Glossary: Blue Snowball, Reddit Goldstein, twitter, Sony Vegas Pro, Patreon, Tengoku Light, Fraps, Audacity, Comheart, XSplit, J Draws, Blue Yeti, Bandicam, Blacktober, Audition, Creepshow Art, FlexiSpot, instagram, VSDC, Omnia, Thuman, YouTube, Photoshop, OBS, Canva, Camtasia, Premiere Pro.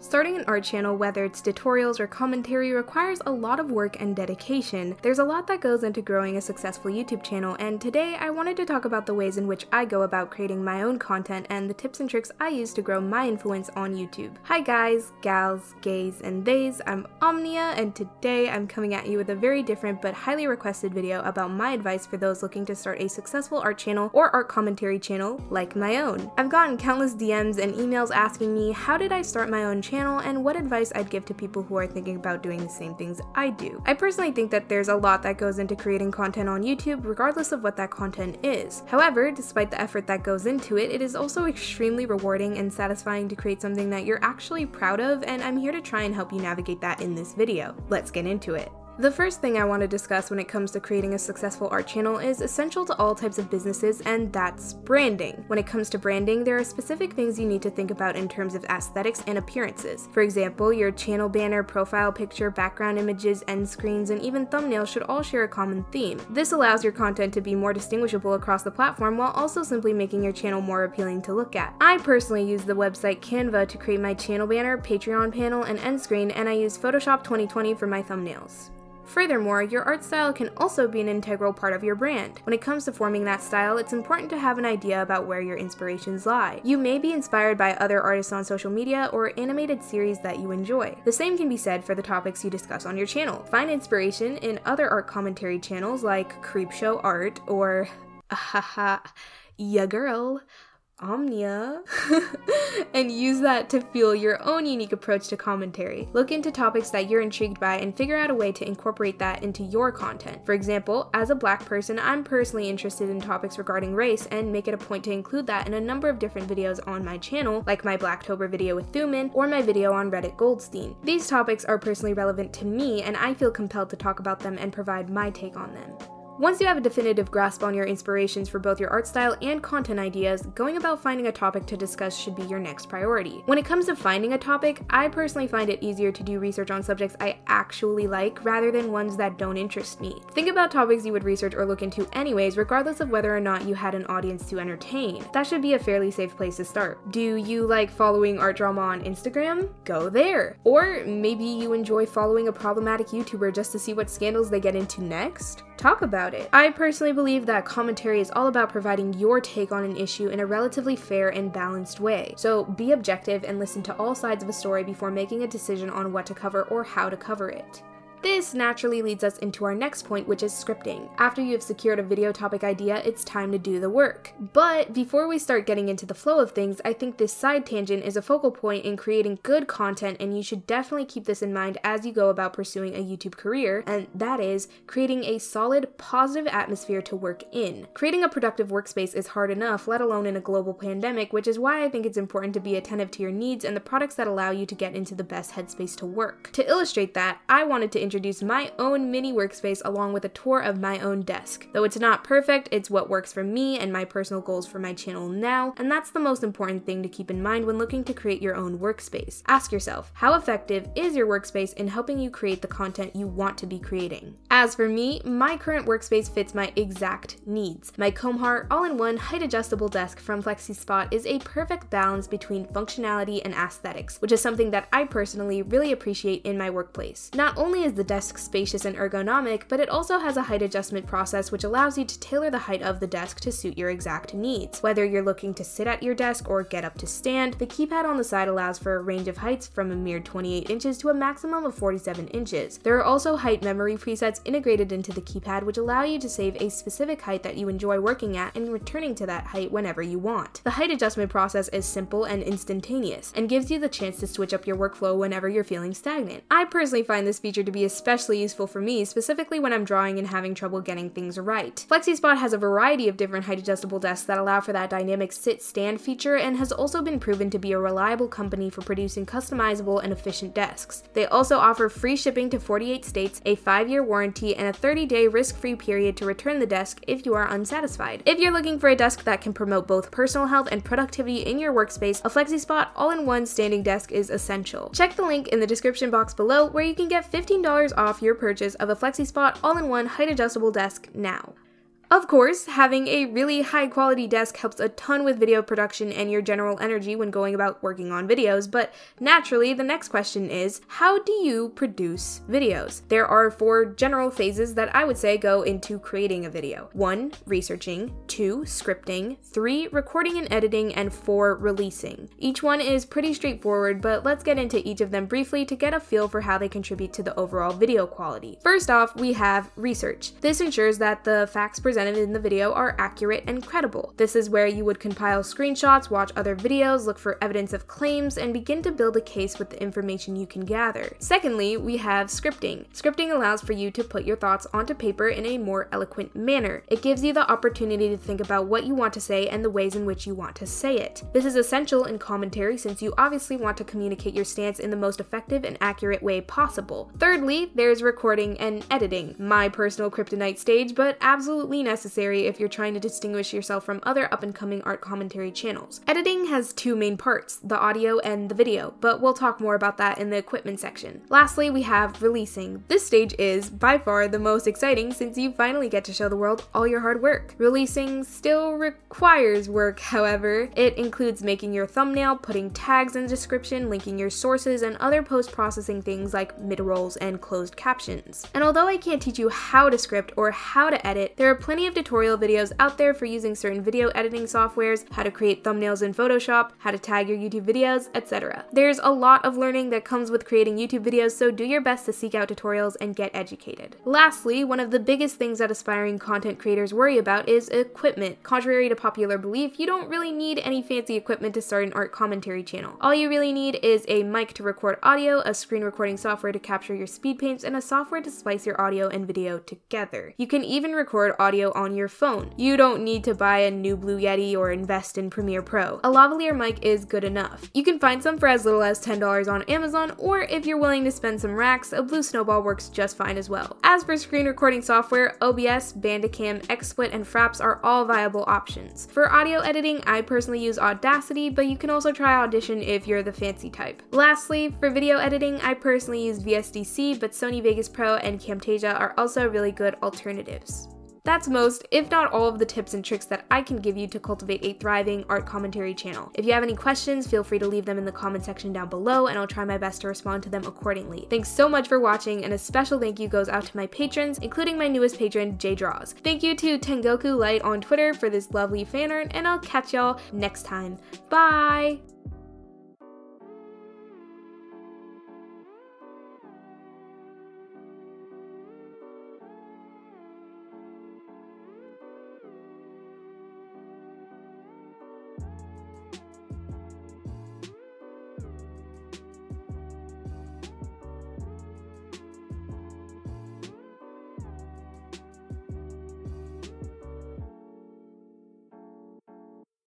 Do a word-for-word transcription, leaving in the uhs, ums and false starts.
Starting an art channel, whether it's tutorials or commentary, requires a lot of work and dedication. There's a lot that goes into growing a successful YouTube channel, and today I wanted to talk about the ways in which I go about creating my own content and the tips and tricks I use to grow my influence on YouTube. Hi guys, gals, gays, and theys, I'm Omnia, and today I'm coming at you with a very different but highly requested video about my advice for those looking to start a successful art channel or art commentary channel like my own. I've gotten countless D Ms and emails asking me how did I start my own channel channel and what advice I'd give to people who are thinking about doing the same things I do. I personally think that there's a lot that goes into creating content on YouTube, regardless of what that content is. However, despite the effort that goes into it, it is also extremely rewarding and satisfying to create something that you're actually proud of, and I'm here to try and help you navigate that in this video. Let's get into it. The first thing I want to discuss when it comes to creating a successful art channel is essential to all types of businesses, and that's branding. When it comes to branding, there are specific things you need to think about in terms of aesthetics and appearances. For example, your channel banner, profile picture, background images, end screens, and even thumbnails should all share a common theme. This allows your content to be more distinguishable across the platform while also simply making your channel more appealing to look at. I personally use the website Canva to create my channel banner, Patreon panel, and end screen, and I use Photoshop twenty twenty for my thumbnails. Furthermore, your art style can also be an integral part of your brand. When it comes to forming that style, it's important to have an idea about where your inspirations lie. You may be inspired by other artists on social media or animated series that you enjoy. The same can be said for the topics you discuss on your channel. Find inspiration in other art commentary channels like Creepshow Art or Ahaha, Ya Girl, Omnia, and use that to fuel your own unique approach to commentary. Look into topics that you're intrigued by and figure out a way to incorporate that into your content. For example, as a black person, I'm personally interested in topics regarding race and make it a point to include that in a number of different videos on my channel, like my Blacktober video with Thuman or my video on Reddit Goldstein. These topics are personally relevant to me, and I feel compelled to talk about them and provide my take on them. Once you have a definitive grasp on your inspirations for both your art style and content ideas, going about finding a topic to discuss should be your next priority. When it comes to finding a topic, I personally find it easier to do research on subjects I actually like rather than ones that don't interest me. Think about topics you would research or look into anyways, regardless of whether or not you had an audience to entertain. That should be a fairly safe place to start. Do you like following art drama on Instagram? Go there! Or maybe you enjoy following a problematic YouTuber just to see what scandals they get into next? Talk about it. I personally believe that commentary is all about providing your take on an issue in a relatively fair and balanced way. So be objective and listen to all sides of a story before making a decision on what to cover or how to cover it. This naturally leads us into our next point, which is scripting. After you have secured a video topic idea, it's time to do the work. But before we start getting into the flow of things, I think this side tangent is a focal point in creating good content, and you should definitely keep this in mind as you go about pursuing a YouTube career, and that is creating a solid, positive atmosphere to work in. Creating a productive workspace is hard enough, let alone in a global pandemic, which is why I think it's important to be attentive to your needs and the products that allow you to get into the best headspace to work. To illustrate that, I wanted to introduce my own mini workspace along with a tour of my own desk. Though it's not perfect, it's what works for me and my personal goals for my channel now, and that's the most important thing to keep in mind when looking to create your own workspace. Ask yourself, how effective is your workspace in helping you create the content you want to be creating? As for me, my current workspace fits my exact needs. My Comheart all-in-one height-adjustable desk from FlexiSpot is a perfect balance between functionality and aesthetics, which is something that I personally really appreciate in my workplace. Not only is the desk spacious and ergonomic, but it also has a height adjustment process which allows you to tailor the height of the desk to suit your exact needs. Whether you're looking to sit at your desk or get up to stand, the keypad on the side allows for a range of heights from a mere twenty-eight inches to a maximum of forty-seven inches. There are also height memory presets integrated into the keypad which allow you to save a specific height that you enjoy working at and returning to that height whenever you want. The height adjustment process is simple and instantaneous, and gives you the chance to switch up your workflow whenever you're feeling stagnant. I personally find this feature to be a especially useful for me, specifically when I'm drawing and having trouble getting things right. FlexiSpot has a variety of different height adjustable desks that allow for that dynamic sit-stand feature and has also been proven to be a reliable company for producing customizable and efficient desks. They also offer free shipping to forty-eight states, a five-year warranty, and a thirty-day risk-free period to return the desk if you are unsatisfied. If you're looking for a desk that can promote both personal health and productivity in your workspace, a FlexiSpot all-in-one standing desk is essential. Check the link in the description box below where you can get fifteen dollars off your purchase of a FlexiSpot all-in-one height adjustable desk now. Of course, having a really high quality desk helps a ton with video production and your general energy when going about working on videos, but naturally the next question is, how do you produce videos? There are four general phases that I would say go into creating a video. One, researching, two, scripting, three, recording and editing, and four, releasing. Each one is pretty straightforward, but let's get into each of them briefly to get a feel for how they contribute to the overall video quality. First off, we have research. This ensures that the facts presented in the video are accurate and credible. This is where you would compile screenshots, watch other videos, look for evidence of claims, and begin to build a case with the information you can gather. Secondly, we have scripting. Scripting allows for you to put your thoughts onto paper in a more eloquent manner. It gives you the opportunity to think about what you want to say and the ways in which you want to say it. This is essential in commentary since you obviously want to communicate your stance in the most effective and accurate way possible. Thirdly, there's recording and editing. My personal kryptonite stage, but absolutely not necessary if you're trying to distinguish yourself from other up-and-coming art commentary channels. Editing has two main parts, the audio and the video, but we'll talk more about that in the equipment section. Lastly, we have releasing. This stage is, by far, the most exciting since you finally get to show the world all your hard work. Releasing still requires work, however. It includes making your thumbnail, putting tags in the description, linking your sources, and other post-processing things like mid-rolls and closed captions. And although I can't teach you how to script or how to edit, there are plenty Plenty of tutorial videos out there for using certain video editing softwares, how to create thumbnails in Photoshop, how to tag your YouTube videos, et cetera. There's a lot of learning that comes with creating YouTube videos, so do your best to seek out tutorials and get educated. Lastly, one of the biggest things that aspiring content creators worry about is equipment. Contrary to popular belief, you don't really need any fancy equipment to start an art commentary channel. All you really need is a mic to record audio, a screen recording software to capture your speed paints, and a software to splice your audio and video together. You can even record audio on your phone. You don't need to buy a new Blue Yeti or invest in Premiere Pro. A lavalier mic is good enough. You can find some for as little as ten dollars on Amazon, or if you're willing to spend some racks, a Blue Snowball works just fine as well. As for screen recording software, O B S, Bandicam, XSplit, and Fraps are all viable options. For audio editing, I personally use Audacity, but you can also try Audition if you're the fancy type. Lastly, for video editing, I personally use V S D C, but Sony Vegas Pro and Camtasia are also really good alternatives. That's most, if not all, of the tips and tricks that I can give you to cultivate a thriving art commentary channel. If you have any questions, feel free to leave them in the comment section down below, and I'll try my best to respond to them accordingly. Thanks so much for watching, and a special thank you goes out to my patrons, including my newest patron, J Draws. Thank you to Tengoku Light on Twitter for this lovely fan art, and I'll catch y'all next time. Bye!